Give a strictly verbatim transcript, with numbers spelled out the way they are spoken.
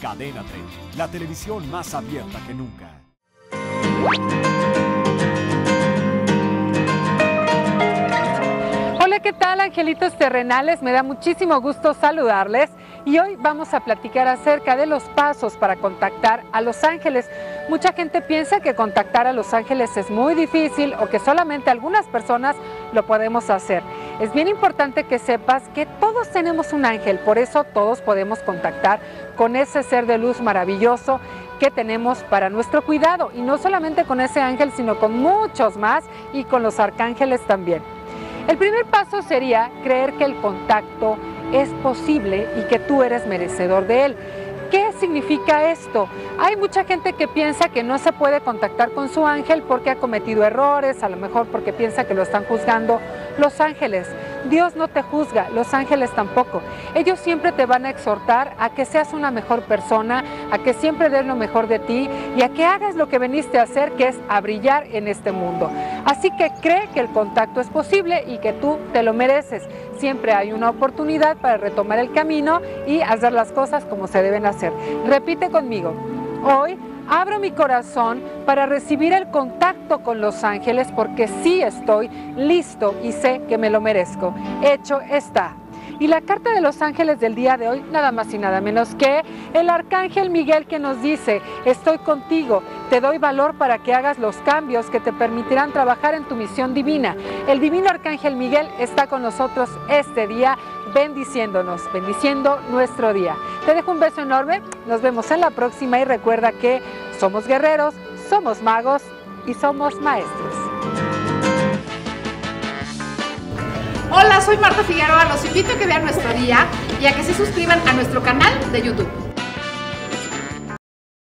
Cadena Tres, la televisión más abierta que nunca. Hola, ¿qué tal, angelitos terrenales? Me da muchísimo gusto saludarles y hoy vamos a platicar acerca de los pasos para contactar a los ángeles. Mucha gente piensa que contactar a los ángeles es muy difícil o que solamente algunas personas lo podemos hacer. Es bien importante que sepas que todos tenemos un ángel, por eso todos podemos contactar con ese ser de luz maravilloso que tenemos para nuestro cuidado, y no solamente con ese ángel, sino con muchos más y con los arcángeles también. El primer paso sería creer que el contacto es posible y que tú eres merecedor de él. ¿Qué significa esto? Hay mucha gente que piensa que no se puede contactar con su ángel porque ha cometido errores, a lo mejor porque piensa que lo están juzgando los ángeles. Dios no te juzga, los ángeles tampoco. Ellos siempre te van a exhortar a que seas una mejor persona, a que siempre des lo mejor de ti y a que hagas lo que viniste a hacer, que es a brillar en este mundo. Así que cree que el contacto es posible y que tú te lo mereces. Siempre hay una oportunidad para retomar el camino y hacer las cosas como se deben hacer. Repite conmigo: hoy abro mi corazón para recibir el contacto con los ángeles, porque sí estoy listo y sé que me lo merezco. Hecho está. Y la carta de los ángeles del día de hoy, nada más y nada menos que el arcángel Miguel, que nos dice: estoy contigo, te doy valor para que hagas los cambios que te permitirán trabajar en tu misión divina. El divino arcángel Miguel está con nosotros este día, bendiciéndonos, bendiciendo nuestro día. Te dejo un beso enorme, nos vemos en la próxima y recuerda que somos guerreros, somos magos y somos maestros. Hola, soy Marta Figueroa, los invito a que vean nuestro día y a que se suscriban a nuestro canal de YouTube.